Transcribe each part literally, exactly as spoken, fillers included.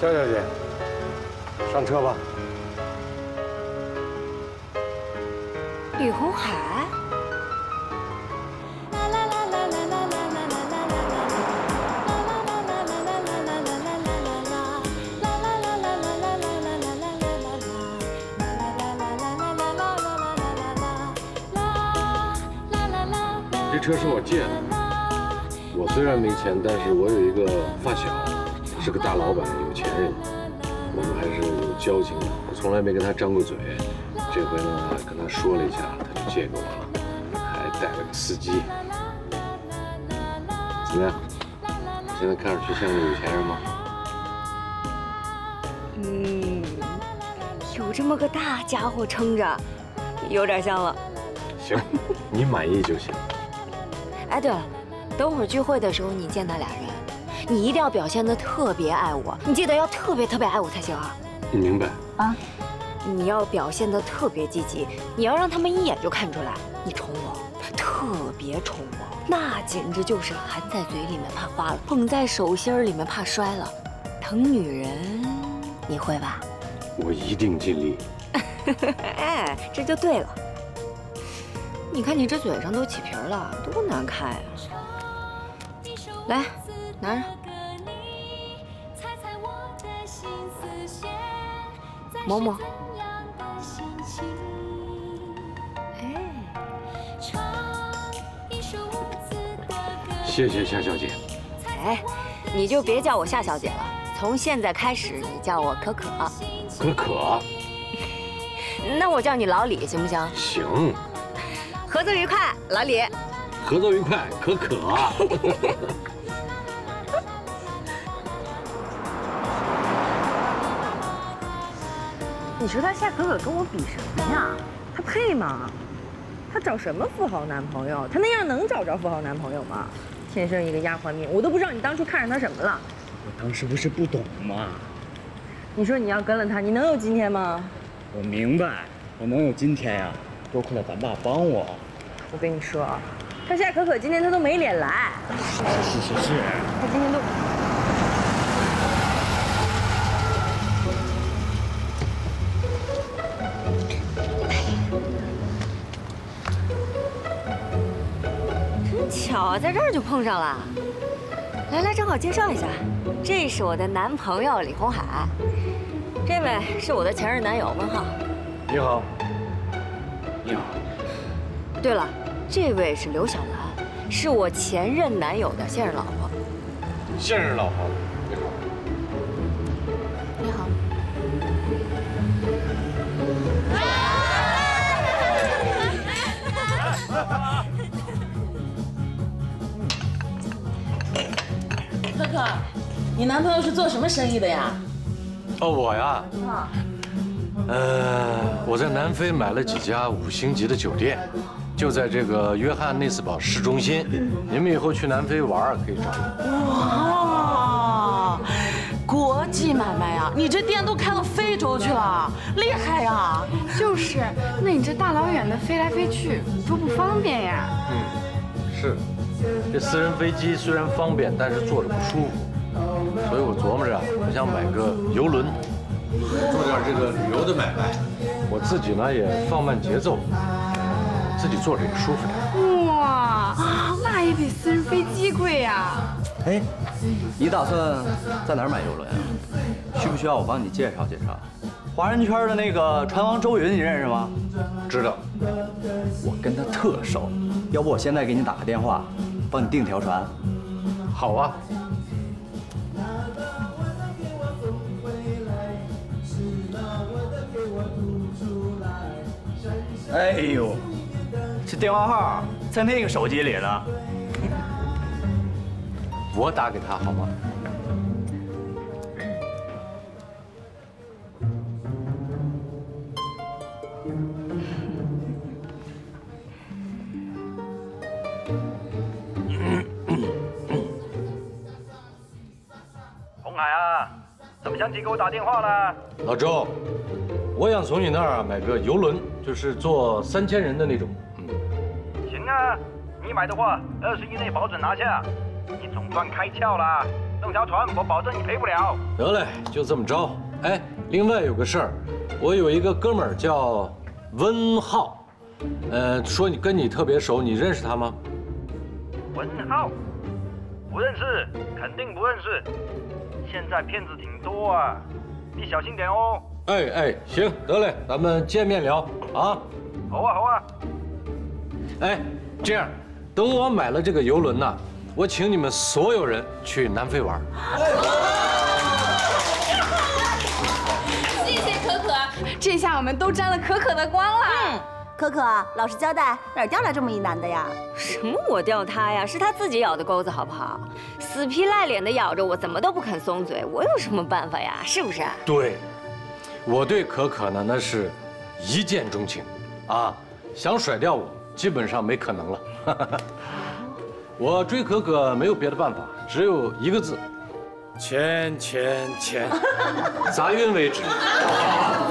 肖小姐，上车吧。吕红海，这车是我借的。 我虽然没钱，但是我有一个发小，是个大老板，有钱人，我们还是有交情的。我从来没跟他张过嘴，这回呢跟他说了一下，他就借给我了，还带了个司机。怎么样？现在看上去像个有钱人吗？嗯，有这么个大家伙撑着，有点像了。行，你满意就行。哎，对了。 等会儿聚会的时候，你见他俩人，你一定要表现得特别爱我，你记得要特别特别爱我才行啊！你明白啊？你要表现得特别积极，你要让他们一眼就看出来你宠我，特别宠我，那简直就是含在嘴里面怕花了，捧在手心里面怕摔了，疼女人，你会吧？我一定尽力。哎，这就对了。你看你这嘴上都起皮了，多难看呀！ 来，拿着。嬷嬷。哎，谢谢夏小姐。哎，你就别叫我夏小姐了，从现在开始你叫我可可。可可。那我叫你老李行不行？行。合作愉快，老李。合作愉快，可可。你说他夏可可跟我比什么呀？他配吗？他找什么富豪男朋友？他那样能找着富豪男朋友吗？天生一个丫鬟命，我都不知道你当初看上他什么了。我当时不是不懂吗？你说你要跟了他，你能有今天吗？我明白，我能有今天呀，多亏了咱爸帮我。我跟你说啊，他夏可可今天他都没脸来。是是是是是。他今天都。 巧啊，在这儿就碰上了。来来，正好介绍一下，这是我的男朋友李红海，这位是我的前任男友温浩。你好。你好。对了，这位是刘小兰，是我前任男友的现任老婆。现任老婆，你好。你好。啊 可可，你男朋友是做什么生意的呀？哦，我呀，呃，我在南非买了几家五星级的酒店，就在这个约翰内斯堡市中心。你们以后去南非玩可以找我。哇，国际买卖呀、啊！你这店都开到非洲去了，厉害呀、啊！就是，那你这大老远的飞来飞去，多不方便呀。嗯，是。 这私人飞机虽然方便，但是坐着不舒服，所以我琢磨着，我想买个游轮，做点这个旅游的买卖。我自己呢也放慢节奏，自己坐着也舒服点。哇，那也比私人飞机贵呀！哎，你打算在哪儿买游轮啊？需不需要我帮你介绍介绍？华人圈的那个船王周云，你认识吗？知道，我跟他特熟。 要不我现在给你打个电话，帮你订条船。好啊。哎呦，这电话号在那个手机里呢。我打给他好吗？想起给我打电话了，老周，我想从你那儿买个游轮，就是坐三千人的那种。嗯，行啊，你买的话，二十一内保准拿下，你总算开窍了。弄条船，我保证你赔不了。得嘞，就这么着。哎，另外有个事儿，我有一个哥们儿叫温浩，呃，说你跟你特别熟，你认识他吗？温浩，不认识，肯定不认识。现在骗子挺多啊，你小心点哦。哎哎，行，得嘞，咱们见面聊啊。好啊好啊。哎，这样，等我买了这个游轮呢。 我请你们所有人去南非玩。谢谢可可，这下我们都沾了可可的光了。嗯，可可，老实交代，哪儿钓来这么一男的呀？什么我钓他呀？是他自己咬的钩子，好不好？死皮赖脸的咬着我，怎么都不肯松嘴，我有什么办法呀？是不是？对，我对可可呢，那是一见钟情，啊，想甩掉我基本上没可能了。我追可可没有别的办法，只有一个字：钱钱钱，砸晕为止。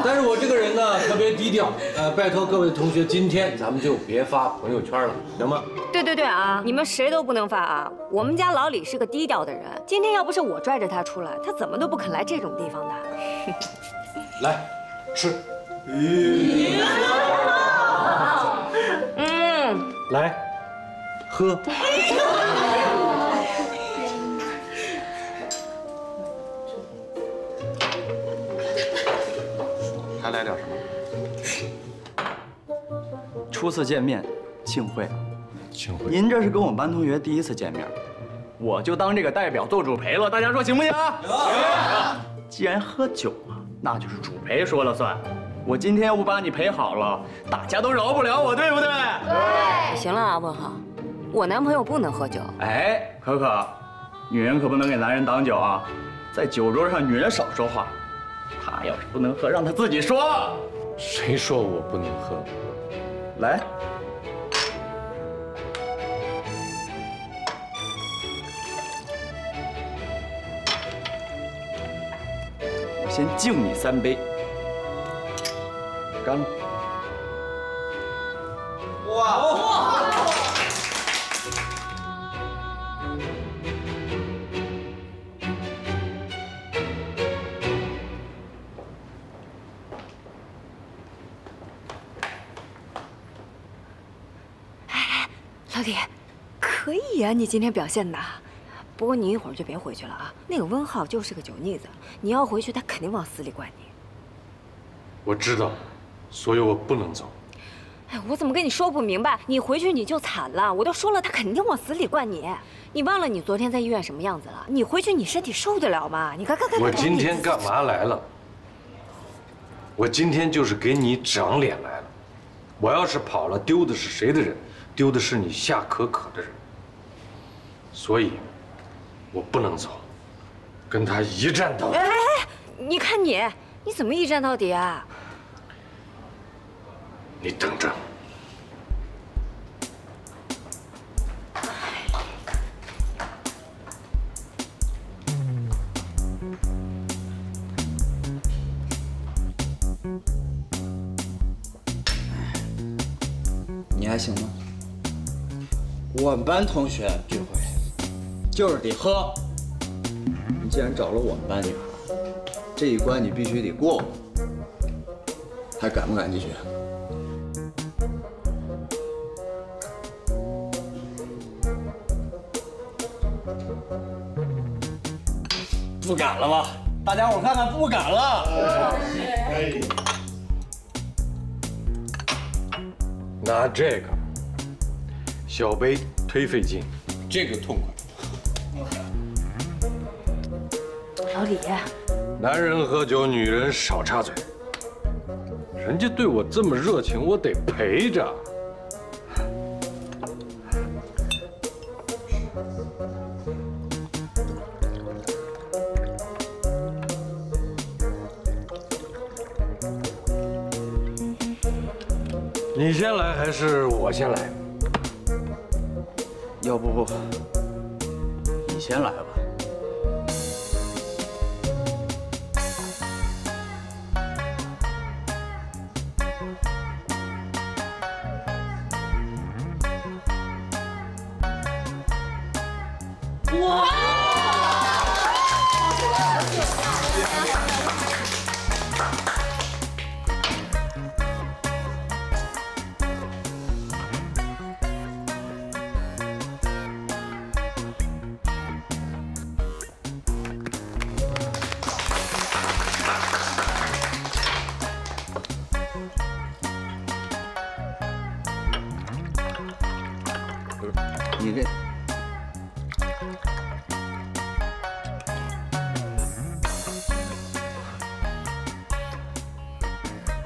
但是我这个人呢，特别低调。呃，拜托各位同学，今天咱们就别发朋友圈了，行吗？对对对啊，你们谁都不能发啊！我们家老李是个低调的人，今天要不是我拽着他出来，他怎么都不肯来这种地方的。来，吃。嗯，来。 喝。还来点什么？初次见面，幸会。幸会。您这是跟我们班同学第一次见面，我就当这个代表做主陪了，大家说行不行？行。既然喝酒了，那就是主陪说了算。 我今天要不把你陪好了，大家都饶不了我，对不对？对。行了啊，文浩，我男朋友不能喝酒。哎，可可，女人可不能给男人挡酒啊，在酒桌上女人少说话。他要是不能喝，让他自己说。谁说我不能喝？来，我先敬你三杯。 干了！哇！哎，老李，可以呀、啊，你今天表现的。不过你一会儿就别回去了啊，那个温浩就是个酒腻子，你要回去他肯定往死里灌你。我知道。 所以我不能走。哎，我怎么跟你说不明白？你回去你就惨了。我都说了，他肯定往死里灌你。你忘了你昨天在医院什么样子了？你回去你身体受得了吗？你看看看。我今天干嘛来了？我今天就是给你长脸来了。我要是跑了，丢的是谁的人？丢的是你夏可可的人。所以，我不能走，跟他一战到底。哎哎，你看你，你怎么一战到底啊？ 你等着。你还行吗？我们班同学聚会，就是得喝。你既然找了我们班女孩，这一关你必须得过。还敢不敢继续？ 不敢了吧？大家伙看看，不敢了。拿这个小杯推费劲，这个痛快。老李，男人喝酒，女人少插嘴。人家对我这么热情，我得陪着。 你先来还是我先来？要不不，你先来吧。哇！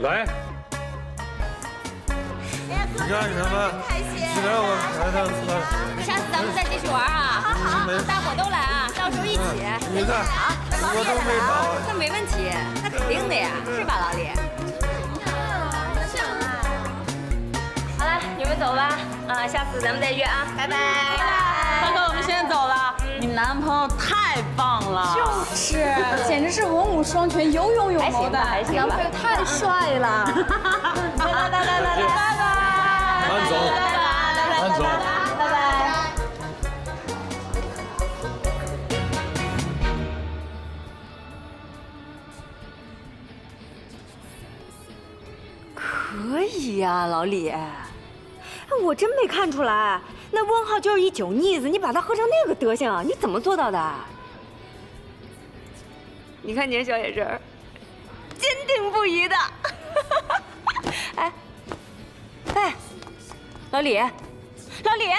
来，你看你们，你来我来他们，下次咱们再继续玩啊！好好好，大伙都来啊，到时候一起。你看，我都没跑，那没问题，那肯定的呀，是吧，老李？好了，你们走吧，啊，下次咱们再约啊，拜拜。大哥，我们现在走了。 你们男朋友太棒了，就是，简直是文武双全，有勇有谋的，男朋友太帅了。来来来来来，拜拜，安总，拜拜，安总，拜拜。可以呀，老李，我真没看出来。 那汪浩就是一酒腻子，你把他喝成那个德行，啊，你怎么做到的？你看你这小眼神，坚定不移的。哎，哎，老李，老李，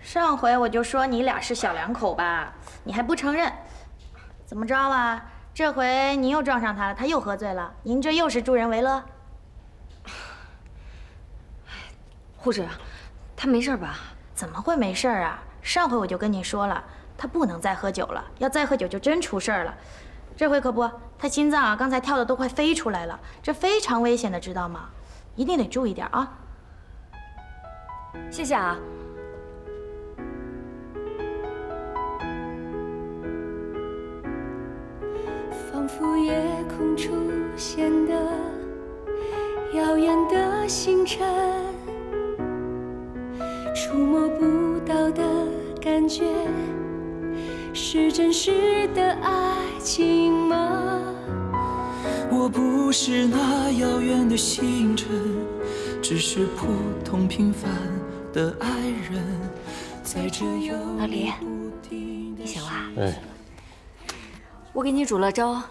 上回我就说你俩是小两口吧，你还不承认，怎么着啊？ 这回你又撞上他了，他又喝醉了，您这又是助人为乐。护士，他没事吧？怎么会没事啊？上回我就跟你说了，他不能再喝酒了，要再喝酒就真出事了。这回可不，他心脏啊，刚才跳的都快飞出来了，这非常危险的，知道吗？一定得注意点啊。谢谢啊。 仿佛夜空出现的耀眼的星辰，触摸不到的感觉，是真实的爱情吗？我不是那遥远的星辰，只是普通平凡的爱人，在这又老李，你醒了？哎，我给你煮了粥。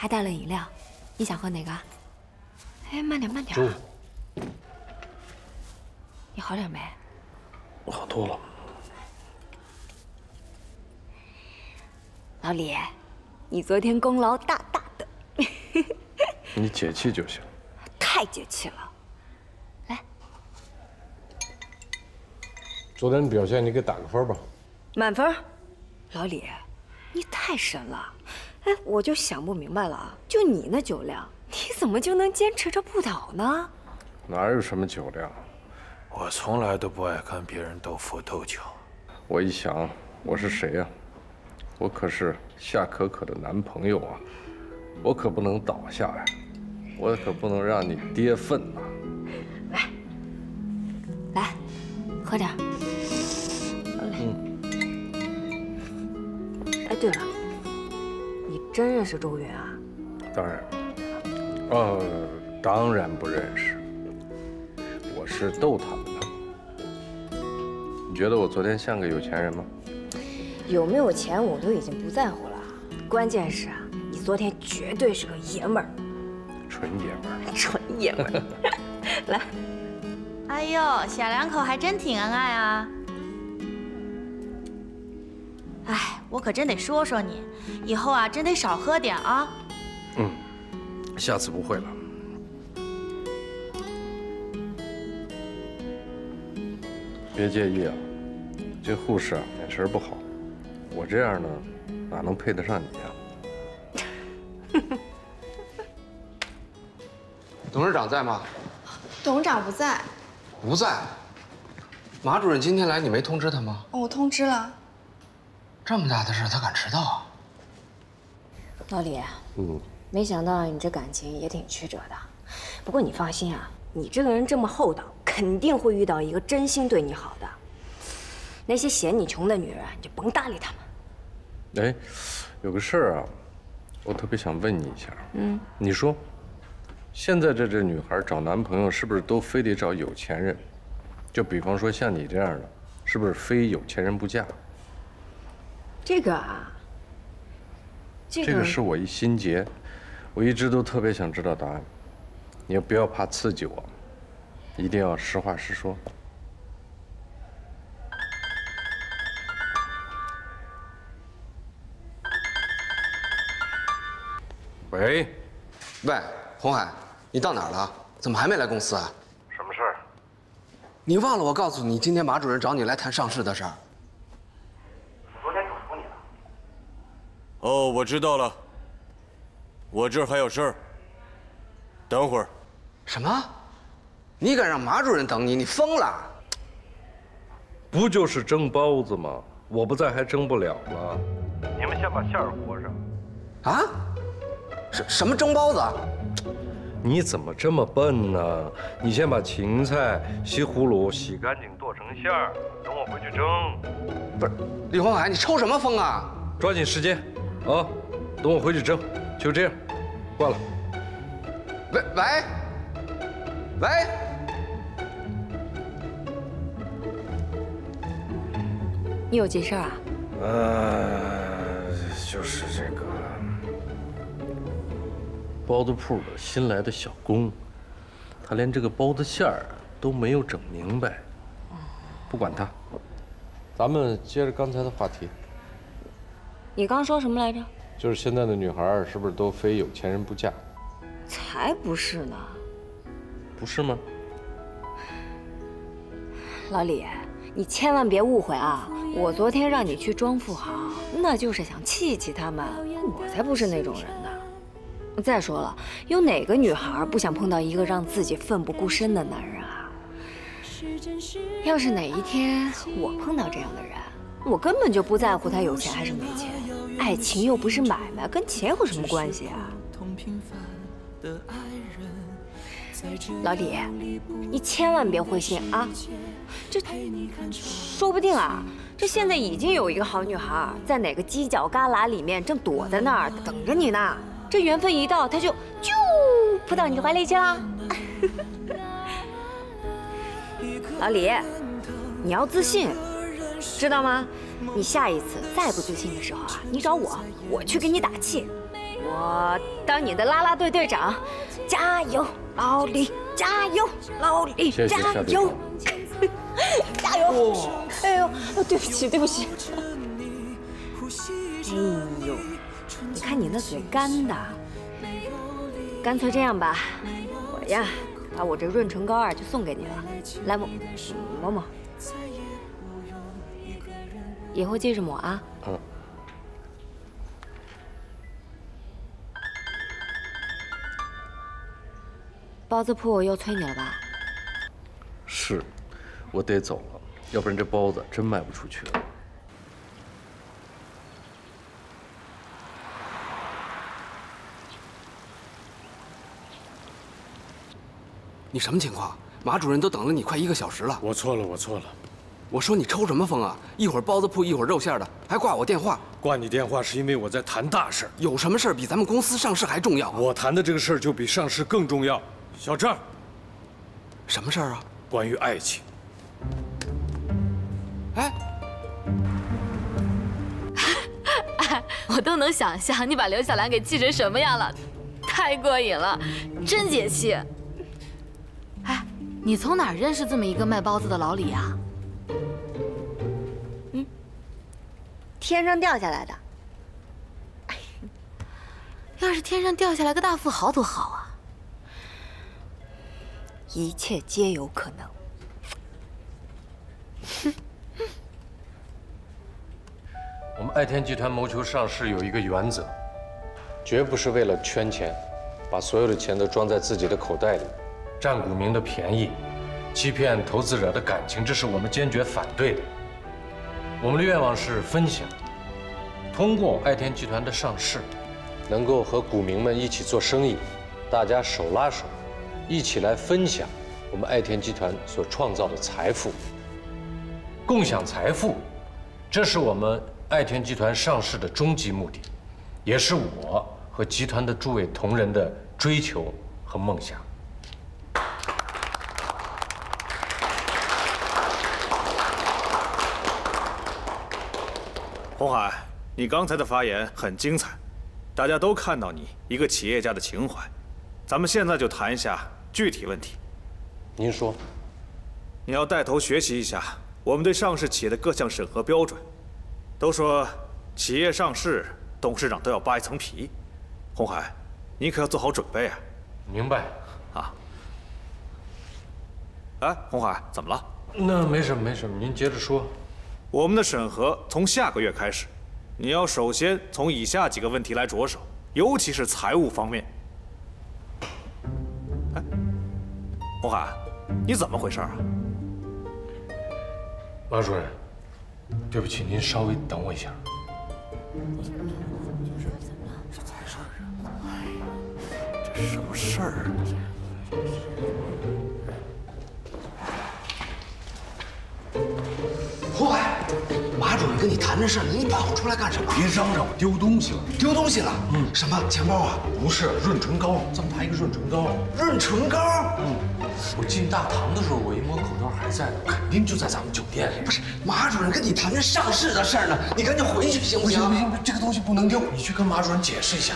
还带了饮料，你想喝哪个？哎，慢点，慢点、啊。你好点没？我好多了。老李，你昨天功劳大大的。你解气就行。太解气了，来。昨天的表现，你给打个分吧。满分。老李，你太神了。 哎，我就想不明白了啊！就你那酒量，你怎么就能坚持着不倒呢？哪有什么酒量？我从来都不爱跟别人斗富斗酒。我一想，我是谁呀？我可是夏可可的男朋友啊！我可不能倒下呀！我可不能让你跌份呐！来，来，喝点。嗯。哎，对了。 真认识周云啊？当然，呃，当然不认识。我是逗他们的。你觉得我昨天像个有钱人吗？有没有钱我都已经不在乎了，关键是啊，你昨天绝对是个爷们儿，纯爷们儿，纯爷们儿。来，哎呦，小两口还真挺恩爱啊。 哎，我可真得说说你，以后啊，真得少喝点啊。嗯，下次不会了。别介意啊，这护士啊，眼神不好，我这样呢，哪能配得上你呀？董事长在吗？董事长不在。不在？马主任今天来，你没通知他吗？我通知了。 这么大的事，他敢迟到啊？老李，嗯，没想到你这感情也挺曲折的。不过你放心啊，你这个人这么厚道，肯定会遇到一个真心对你好的。那些嫌你穷的女人，你就甭搭理她们。哎，有个事儿啊，我特别想问你一下。嗯，你说，现在这这女孩找男朋友是不是都非得找有钱人？就比方说像你这样的，是不是非有钱人不嫁？ 这个啊，这个是我一心结，我一直都特别想知道答案。你也不要怕刺激我，一定要实话实说。喂，喂，洪海，你到哪儿了？怎么还没来公司啊？什么事儿？你忘了我告诉你，今天马主任找你来谈上市的事儿。我昨天嘱咐你了。哦，我知道了。我这儿还有事儿。等会儿。什么？你敢让马主任等你？你疯了！不就是蒸包子吗？我不在还蒸不了吗？你们先把馅儿和上。啊？什什么蒸包子？你怎么这么笨呢？你先把芹菜、西葫芦洗干净，剁成馅儿，等我回去蒸。不是，李洪海，你抽什么风啊？抓紧时间，啊！等我回去蒸。就这样，挂了。喂喂喂！你有急事啊？呃，就是这个。 包子铺的新来的小工，他连这个包子馅儿都没有整明白。不管他，咱们接着刚才的话题。你刚说什么来着？就是现在的女孩是不是都非有钱人不嫁？才不是呢！不是吗？老李，你千万别误会啊！我昨天让你去装富豪，那就是想气气他们。我才不是那种人呢。 再说了，有哪个女孩不想碰到一个让自己奋不顾身的男人啊？要是哪一天我碰到这样的人，我根本就不在乎他有钱还是没钱，爱情又不是买卖，跟钱有什么关系啊？老李，你千万别灰心啊！这说不定啊，这现在已经有一个好女孩在哪个犄角旮旯里面正躲在那儿等着你呢。 这缘分一到，他就就扑到你的怀里去了。老李，你要自信，知道吗？你下一次再不自信的时候啊，你找我，我去给你打气，我当你的啦啦队队长，加油，老李，加油，老李，加油，加油！哎呦，对不起，对不起。哎呦。 你看你那嘴干的，干脆这样吧，我呀，把我这润唇膏啊就送给你了，来抹抹抹，以后记着抹啊。嗯。包子铺又催你了吧？是，我得走了，要不然这包子真卖不出去了。 你什么情况？马主任都等了你快一个小时了。我错了，我错了。我说你抽什么风啊？一会儿包子铺，一会儿肉馅的，还挂我电话。挂你电话是因为我在谈大事。有什么事比咱们公司上市还重要啊？我谈的这个事儿就比上市更重要。小郑，什么事儿啊？关于爱情。哎，我都能想象你把刘小兰给气成什么样了，太过瘾了，真解气。 你从哪儿认识这么一个卖包子的老李啊？嗯，天上掉下来的。要是天上掉下来个大富豪多好啊！一切皆有可能。我们爱天集团谋求上市有一个原则，绝不是为了圈钱，把所有的钱都装在自己的口袋里。 占股民的便宜，欺骗投资者的感情，这是我们坚决反对的。我们的愿望是分享，通过爱天集团的上市，能够和股民们一起做生意，大家手拉手，一起来分享我们爱天集团所创造的财富，共享财富，这是我们爱天集团上市的终极目的，也是我和集团的诸位同仁的追求和梦想。 洪海，你刚才的发言很精彩，大家都看到你一个企业家的情怀。咱们现在就谈一下具体问题。您说，你要带头学习一下我们对上市企业的各项审核标准。都说企业上市，董事长都要扒一层皮。洪海，你可要做好准备啊！明白啊。哎，洪海，怎么了？那没什么，没什么，您接着说。我们的审核从下个月开始，你要首先从以下几个问题来着手，尤其是财务方面。哎，洪海，你怎么回事啊？马主任，对不起，您稍微等我一下。 什么事儿啊？胡海，马主任跟你谈这事儿，你跑出来干什么？别嚷嚷，我丢东西了！丢东西了？嗯，什么？钱包啊？不是，润唇膏，这么大一个润唇膏。润唇膏？嗯，我进大堂的时候，我一摸口袋还在，肯定就在咱们酒店里。不是，马主任跟你谈这上市的事儿呢，你赶紧回去行不行？不行不行，这个东西不能丢，你去跟马主任解释一下。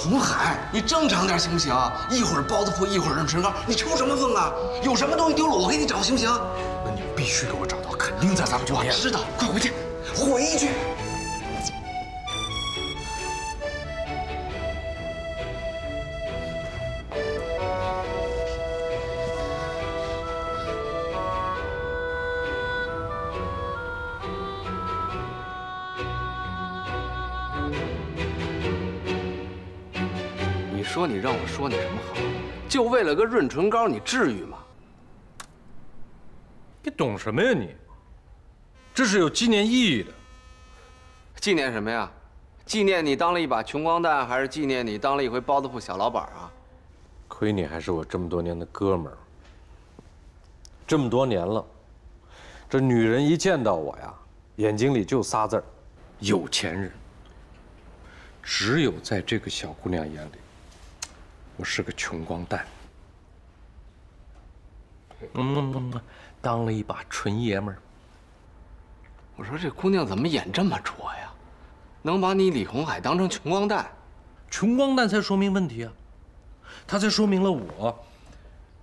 洪海，你正常点行不行？一会儿包子铺，一会儿润唇膏，你抽什么风啊？有什么东西丢了，我给你找行不行？那你必须给我找到，肯定在咱们酒店。我知道，快回去，回去。说你让我说你什么好？就为了个润唇膏，你至于吗？你懂什么呀你？这是有纪念意义的。纪念什么呀？纪念你当了一把穷光蛋，还是纪念你当了一回包子铺小老板啊？亏你还是我这么多年的哥们儿。这么多年了，这女人一见到我呀，眼睛里就仨字儿：有钱人。只有在这个小姑娘眼里。 我是个穷光蛋，嗯，当了一把纯爷们儿。我说这姑娘怎么眼这么拙呀？能把你李洪海当成穷光蛋？穷光蛋才说明问题啊！他才说明了我，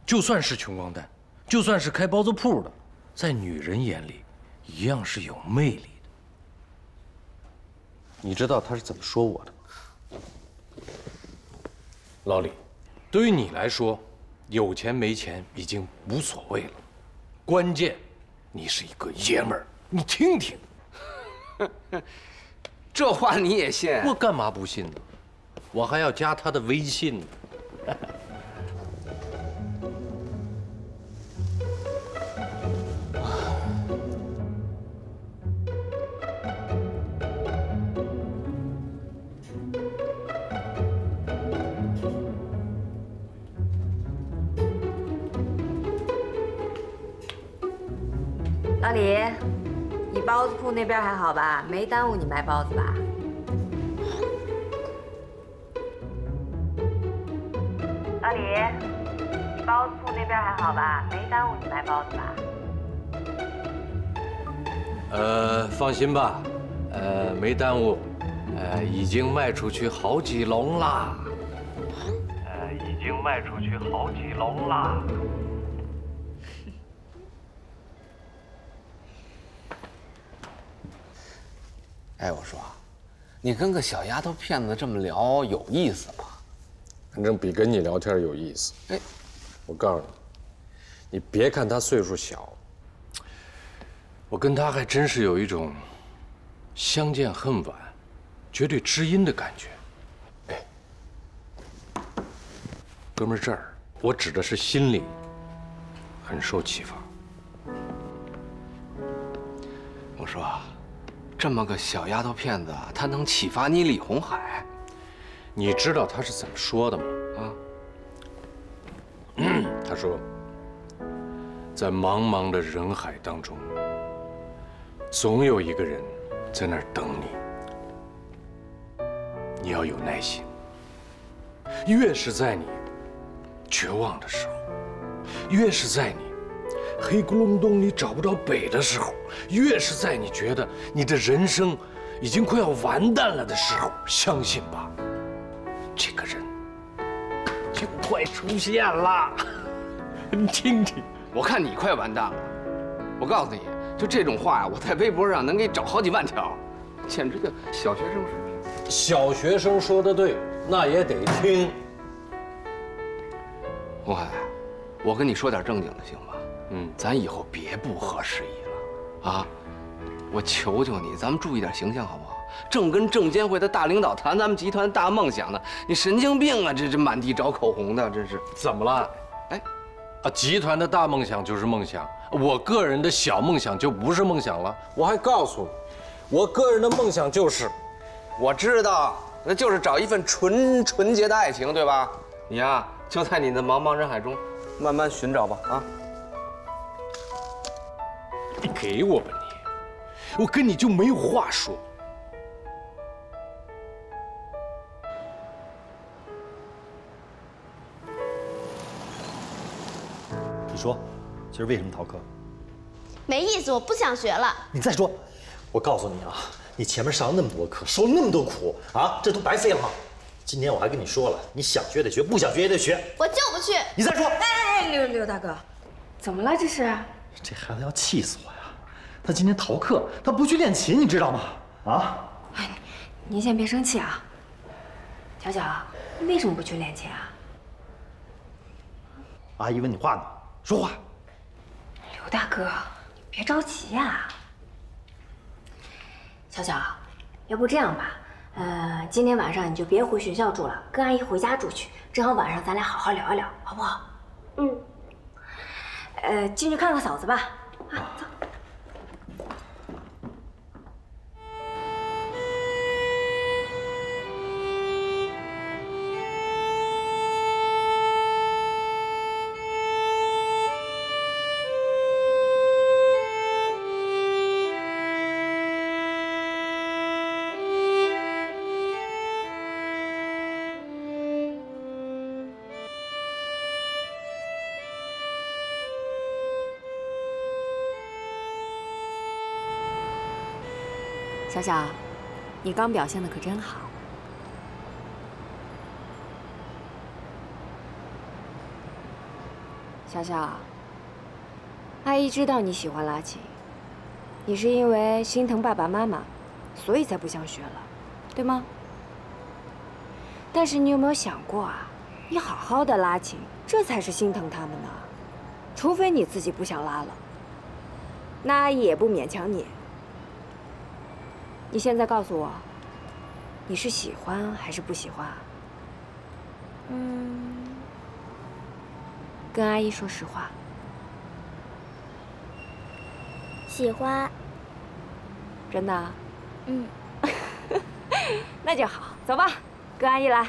就算是穷光蛋，就算是开包子铺的，在女人眼里，一样是有魅力的。你知道他是怎么说我的吗？老李。 对于你来说，有钱没钱已经无所谓了，关键你是一个爷们儿，你听听，这话你也信？我干嘛不信呢？我还要加他的微信呢。老李，你包子铺那边还好吧？没耽误你卖包子吧？老李，你包子铺那边还好吧？没耽误你卖包子吧？呃，放心吧，呃，没耽误，呃，已经卖出去好几笼啦。呃，已经卖出去好几笼啦。 哎，我说，你跟个小丫头片子这么聊有意思吗？反正比跟你聊天有意思。哎，我告诉你，你别看她岁数小，我跟她还真是有一种相见恨晚、绝对知音的感觉。哎，哥们儿，这儿我指的是心灵，很受启发。我说。 这么个小丫头片子，她能启发你李洪海？你知道她是怎么说的吗？啊？她说，在茫茫的人海当中，总有一个人在那儿等你。你要有耐心。越是在你绝望的时候，越是在你。 黑咕隆咚，你找不着北的时候，越是在你觉得你的人生已经快要完蛋了的时候，相信吧，这个人就快出现了。你听听，我看你快完蛋了。我告诉你，就这种话呀，我在微博上能给你找好几万条，简直就小学生水平。小学生说的对，那也得听。洪海，我跟你说点正经的，行吗？嗯，咱以后别不合时宜了啊！我求求你，咱们注意点形象好不好？正跟证监会的大领导谈咱们集团大梦想呢，你神经病啊！这这满地找口红的，真是怎么了？哎，啊，集团的大梦想就是梦想，我个人的小梦想就不是梦想了。我还告诉你，我个人的梦想就是，我知道。 那就是找一份纯纯洁的爱情，对吧？你呀、啊，就在你的茫茫人海中，慢慢寻找吧。啊！你给我吧你，我跟你就没有话说。你说，今儿为什么逃课？没意思，我不想学了。你再说，我告诉你啊。 你前面上了那么多课，受那么多苦啊，这都白费了。今天我还跟你说了，你想学得学，不想学也得学。我就不去。你再说。哎哎，刘刘大哥，怎么了这是？这孩子要气死我呀！他今天逃课，他不去练琴，你知道吗？啊！哎，您先别生气啊。巧巧，你为什么不去练琴啊？阿姨问你话呢，说话。刘大哥，你别着急呀。 小小，要不这样吧，呃，今天晚上你就别回学校住了，跟阿姨回家住去。正好晚上咱俩好好聊一聊，好不好？嗯。呃，进去看看嫂子吧。啊，走。小小，你刚表现的可真好。小小，阿姨知道你喜欢拉琴，你是因为心疼爸爸妈妈，所以才不想学了，对吗？但是你有没有想过啊？你好好的拉琴，这才是心疼他们呢。除非你自己不想拉了，那阿姨也不勉强你。 你现在告诉我，你是喜欢还是不喜欢？嗯，跟阿姨说实话，喜欢。真的？嗯，那就好，走吧，跟阿姨来。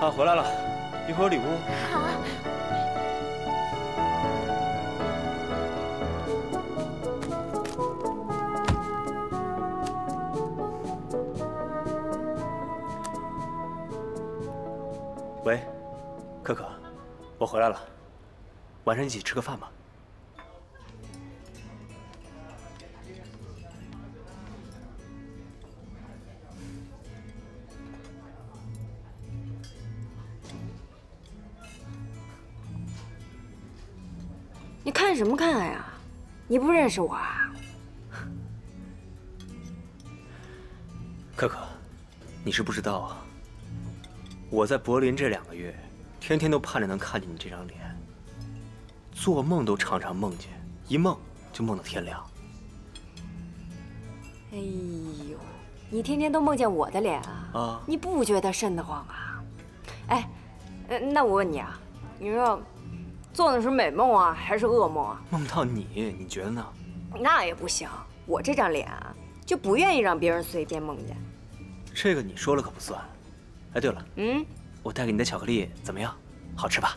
啊，回来了，一会儿有礼物。好啊。喂，可可，我回来了，晚上一起吃个饭吧。看什么看呀？你不认识我啊？可可，你是不知道啊，我在柏林这两个月，天天都盼着能看见你这张脸，做梦都常常梦见，一梦就梦到天亮。哎呦，你天天都梦见我的脸啊？啊，你不觉得瘆得慌啊？哎，呃，那我问你啊，你说？ 做的是美梦啊，还是噩梦啊？梦到你，你觉得呢？那也不行，我这张脸啊，就不愿意让别人随便梦见。这个你说了可不算。哎，对了，嗯，我带给你的巧克力怎么样？好吃吧？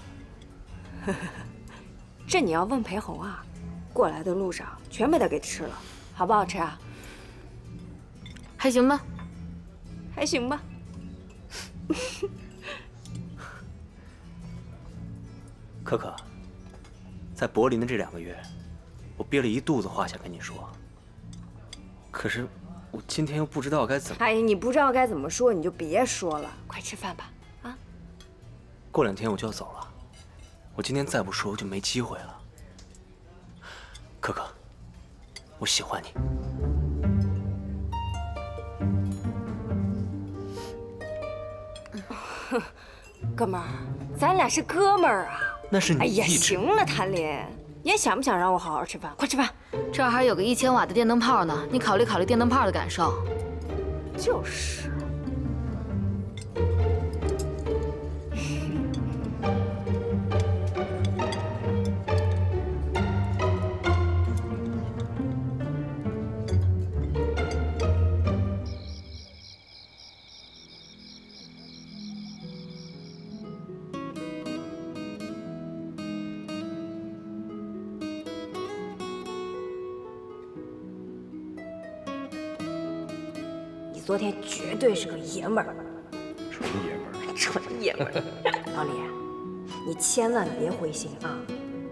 这你要问裴红啊，过来的路上全被他给吃了，好不好吃啊？还行吧，还行吧。可可，在柏林的这两个月，我憋了一肚子话想跟你说，可是我今天又不知道该怎么……哎呀，你不知道该怎么说，你就别说了，快吃饭吧，啊！过两天我就要走了，我今天再不说我就没机会了。可可，我喜欢你。哥们儿，咱俩是哥们儿啊！那是你。哎呀，行了，谭林。 你也想不想让我好好吃饭？快吃饭！这儿还有个一千瓦的电灯泡呢，你考虑考虑电灯泡的感受。就是。昨天绝对是个爷们儿，什么爷们儿？蠢爷们儿！老李，你千万别灰心啊，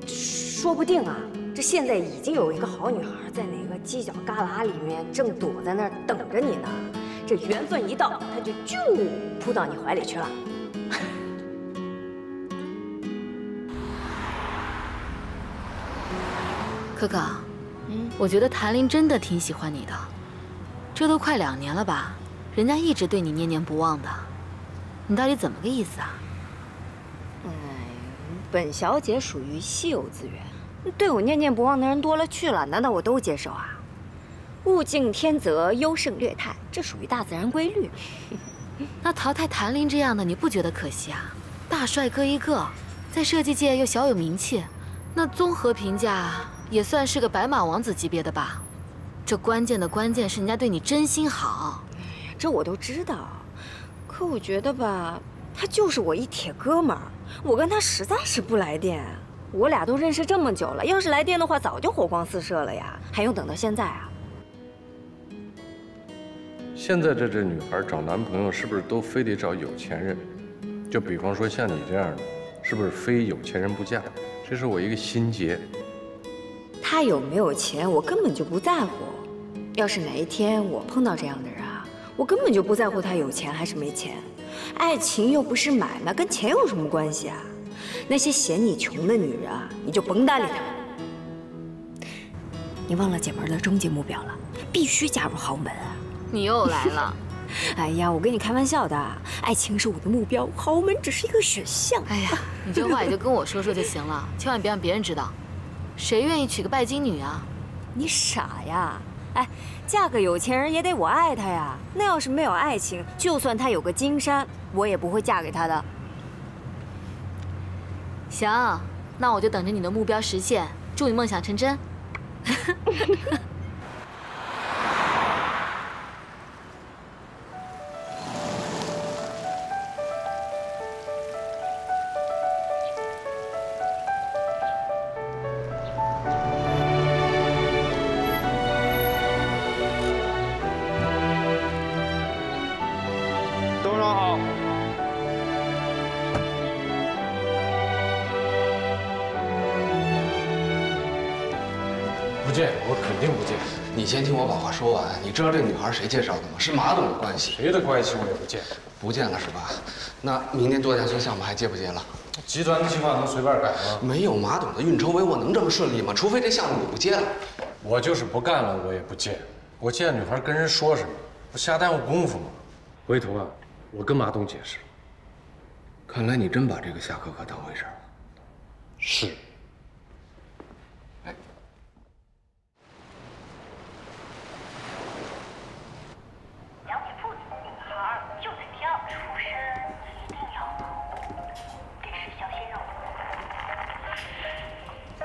说不定啊，这现在已经有一个好女孩在哪个犄角旮旯里面正躲在那儿等着你呢，这缘分一到，她就就扑到你怀里去了。 可可，嗯，我觉得谭林真的挺喜欢你的。 这都快两年了吧，人家一直对你念念不忘的，你到底怎么个意思啊？哎，本小姐属于稀有资源，对我念念不忘的人多了去了，难道我都接受啊？物竞天择，优胜劣汰，这属于大自然规律。那淘汰谭林这样的，你不觉得可惜啊？大帅哥一个，在设计界又小有名气，那综合评价也算是个白马王子级别的吧？ 这关键的关键是人家对你真心好，这我都知道。可我觉得吧，他就是我一铁哥们儿，我跟他实在是不来电。我俩都认识这么久了，要是来电的话，早就火光四射了呀，还用等到现在啊？现在这这女孩找男朋友是不是都非得找有钱人？就比方说像你这样的，是不是非有钱人不嫁？这是我一个心结。他有没有钱，我根本就不在乎。 要是哪一天我碰到这样的人啊，我根本就不在乎他有钱还是没钱，爱情又不是买卖，跟钱有什么关系啊？那些嫌你穷的女人啊，你就甭搭理她们。你忘了姐们的终极目标了，必须嫁入豪门啊！你又来了。哎呀，我跟你开玩笑的，爱情是我的目标，豪门只是一个选项。哎呀，你这话也就跟我说说就行了，千万别让别人知道。谁愿意娶个拜金女啊？你傻呀！ 哎，嫁个有钱人也得我爱他呀。那要是没有爱情，就算他有个金山，我也不会嫁给他的。行，那我就等着你的目标实现，祝你梦想成真。你先听我把话说完。你知道这女孩谁介绍的吗？是马总的关系。谁的关系我也不见，不见了是吧？那明天度假村项目还接不接了？集团的计划能随便改吗？没有马总的运筹帷幄，能这么顺利吗？除非这项目你不接了。我就是不干了，我也不接。我见女孩跟人说什么，不瞎耽误功夫吗？回头啊，我跟马总解释。看来你真把这个夏可可当回事了。是。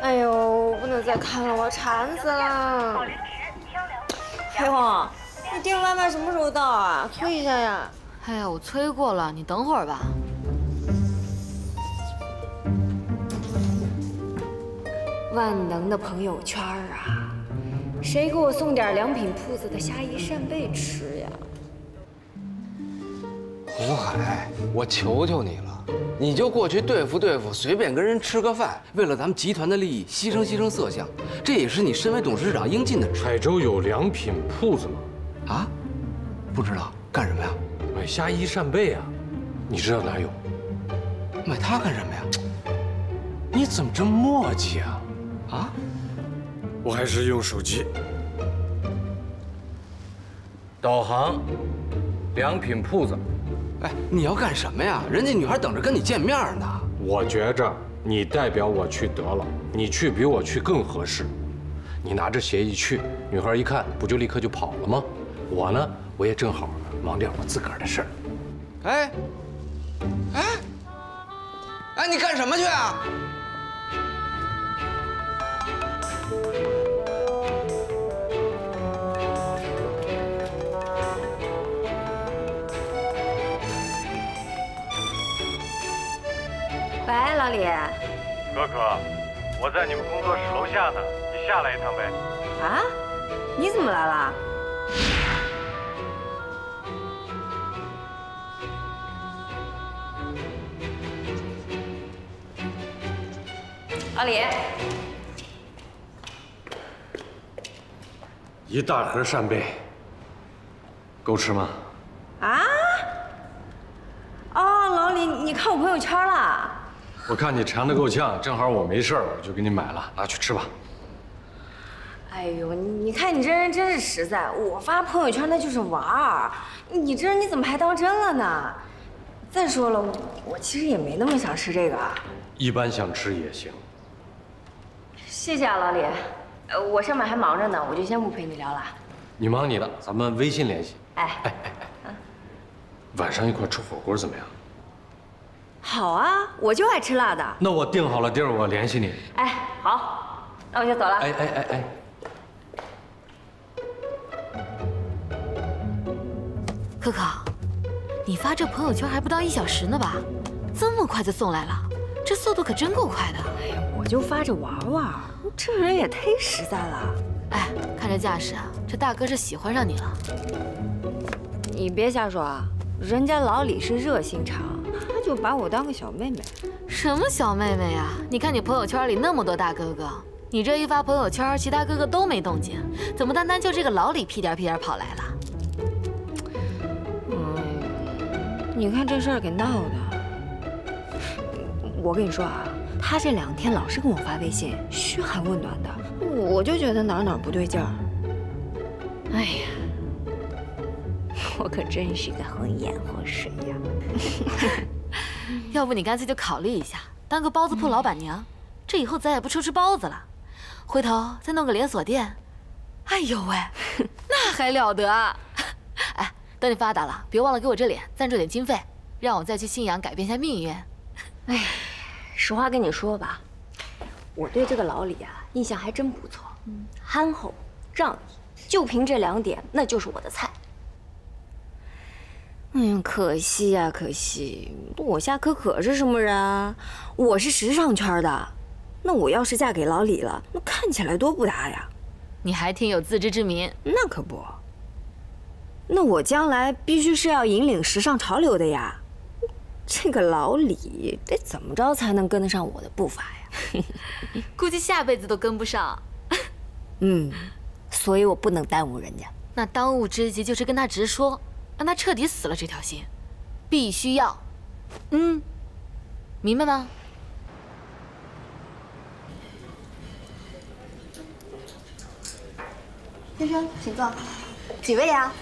哎呦，我不能再看了，我馋死了。黑红，你订外卖什么时候到啊？催一下呀！哎呀，我催过了，你等会儿吧。万能的朋友圈啊，谁给我送点良品铺子的虾夷扇贝吃呀？红海，我求求你了。 你就过去对付对付，随便跟人吃个饭，为了咱们集团的利益牺牲牺牲色相，这也是你身为董事长应尽的职。海州有良品铺子吗？啊？不知道干什么呀？买虾衣扇被啊，你知道哪有？买它干什么呀？你怎么这么磨叽啊？啊？我还是用手机。导航，良品铺子。哎，你要干什么呀？人家女孩等着跟你见面呢。我觉着你代表我去得了，你去比我去更合适。 你拿着鞋一去，女孩一看，不就立刻就跑了吗？我呢，我也正好忙点我自个儿的事儿。哎，哎，哎，你干什么去啊？喂，老李。可可，我在你们工作室楼下呢。 下来一趟呗。啊？你怎么来了？老李，一大盒扇贝，够吃吗？啊？哦，老李，你看我朋友圈了？我看你馋得够呛，正好我没事儿，我就给你买了，拿去吃吧。 哎呦，你看你这人真是实在！我发朋友圈那就是玩儿，你这人你怎么还当真了呢？再说了，我其实也没那么想吃这个。一般想吃也行。谢谢啊，老李。呃，我上面还忙着呢，我就先不陪你聊了。你忙你的，咱们微信联系。哎哎哎哎，晚上一块吃火锅怎么样？好啊，我就爱吃辣的。那我定好了地儿，我联系你。哎，好，那我就走了。哎哎哎哎。 可可，你发这朋友圈还不到一小时呢吧？这么快就送来了，这速度可真够快的。哎呀，我就发着玩玩，这人也忒实在了。哎，看这架势啊，这大哥是喜欢上你了。你别瞎说啊，人家老李是热心肠，他就把我当个小妹妹。什么小妹妹呀？你看你朋友圈里那么多大哥哥，你这一发朋友圈，其他哥哥都没动静，怎么单单就这个老李屁颠屁颠跑来了？ 你看这事儿给闹的，我跟你说啊，他这两天老是跟我发微信，嘘寒问暖的，我就觉得哪哪不对劲儿。哎呀，我可真是个浑眼浑水呀！要不你干脆就考虑一下，当个包子铺老板娘，这以后咱也不愁吃包子了，回头再弄个连锁店。哎呦喂，那还了得！哎。 等你发达了，别忘了给我这脸赞助点经费，让我再去信阳改变一下命运。哎，实话跟你说吧，我对这个老李啊印象还真不错，嗯，憨厚仗义，就凭这两点，那就是我的菜。哎呀，可惜呀、啊，可惜，我夏可可是什么人啊？我是时尚圈的，那我要是嫁给老李了，那看起来多不搭呀。你还挺有自知之明，那可不。 那我将来必须是要引领时尚潮流的呀，这个老李得怎么着才能跟得上我的步伐呀？估计下辈子都跟不上。嗯，所以我不能耽误人家。那当务之急就是跟他直说，让他彻底死了这条心，必须要。嗯，明白吗？先生，请坐。几位呀？